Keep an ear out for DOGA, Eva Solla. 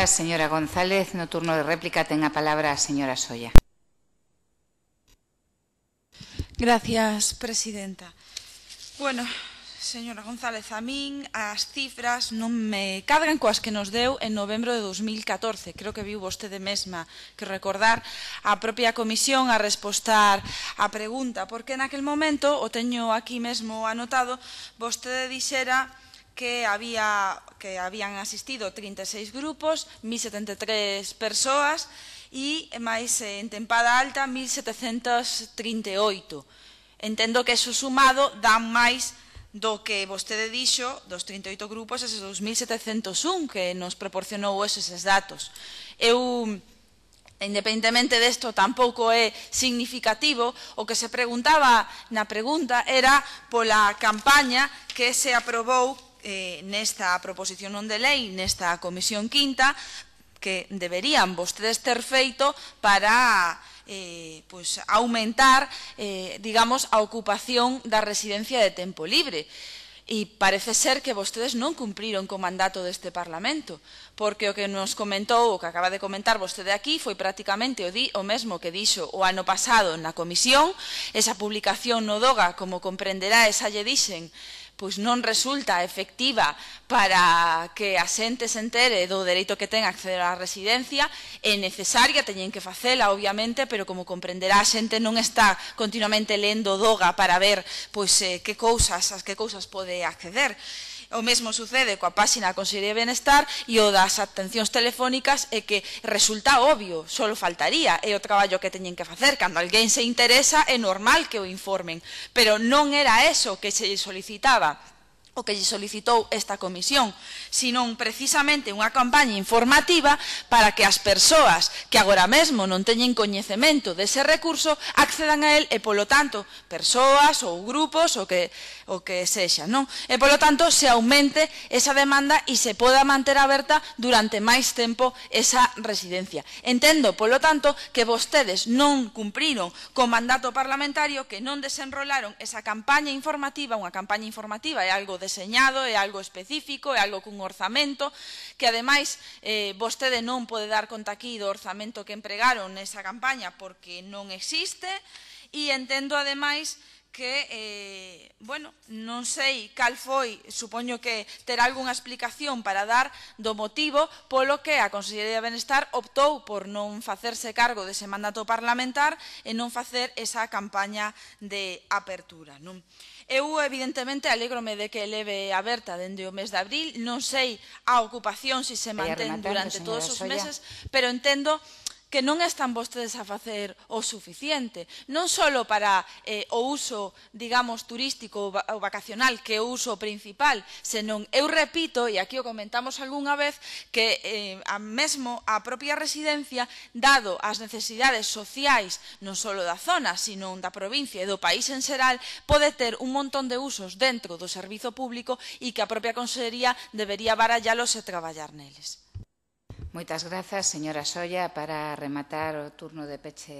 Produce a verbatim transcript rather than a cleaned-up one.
palabra, señora González. No turno de réplica. Tenga palabra, señora Solla. Gracias, presidenta. Bueno, señora González, a min as cifras non me cadran coas que nos deu en novembro de dos mil catorce. Creo que viu vostede mesma que recordar a propia comisión a respostar a pregunta, porque naquel momento, o teño aquí mesmo anotado, vostede dixera que había que habían asistido trinta e seis grupos, mil setenta e tres persoas e máis en tempada alta mil setecientos treinta e oito. Entendo que iso sumado dá máis do que vostede dixo dos treinta e oito grupos, eses dos mil setecientos un que nos proporcionou eses datos. Eu, independentemente disto, tampouco é significativo. O que se preguntaba na pregunta era pola campaña que se aprobou eh, nesta proposición non de lei, nesta Comisión Quinta, que deberían vostedes ter feito para Eh, pues, aumentar, eh, digamos, a ocupación da residencia de tempo libre. E parece ser que vostedes non cumpriron co mandato deste Parlamento, porque o que nos comentou, o que acaba de comentar vostede aquí, foi prácticamente o, di, o mesmo que dixo o ano pasado na comisión. Esa publicación no DOGA, como comprenderá, esa lle dixen, pois non resulta efectiva para que a xente se entere do dereito que ten a acceder á residencia. É necesaria, teñen que facela, obviamente, pero, como comprenderá, a xente non está continuamente lendo DOGA para ver pois eh, que cousas, as que cousas pode acceder. O mesmo sucede coa páxina da Consellería de Benestar e o das atencións telefónicas, é que resulta obvio, só faltaría, é o traballo que teñen que facer. Cando alguén se interesa é normal que o informen, pero non era eso que se solicitaba, o que lle solicitou esta comisión, senón precisamente unha campaña informativa para que as persoas que agora mesmo non teñen coñecemento dese recurso accedan a él, e polo tanto persoas ou grupos o que, o que sexa, non? E polo tanto se aumente esa demanda e se poda manter aberta durante máis tempo esa residencia. Entendo, polo tanto, que vostedes non cumpriron co mandato parlamentario, que non desenrolaron esa campaña informativa. Unha campaña informativa é algo deseñado, é algo específico, é algo cun orzamento, que ademais eh, vostede non pode dar conta aquí do orzamento que empregaron nesa campaña porque non existe. E entendo ademais que, eh, bueno, non sei cal foi, supoño que terá algunha explicación para dar do motivo polo que a Consellería de Benestar optou por non facerse cargo dese mandato parlamentar e non facer esa campaña de apertura, non? Eu, evidentemente, alégrome de que eleve aberta dende o mes de abril. Non sei a ocupación se se mantén durante todos os meses, pero entendo que non están vostedes a facer o suficiente, non só para eh, o uso, digamos, turístico ou vacacional, que é o uso principal, senón, eu repito, e aquí o comentamos algunha vez, que eh, a mesmo a propia residencia, dado as necesidades sociais, non só da zona, sino da provincia e do país en xeral, pode ter un montón de usos dentro do servizo público e que a propia Consellería debería barallalos e traballar neles. Moitas grazas, señora Solla. Para rematar o turno de peche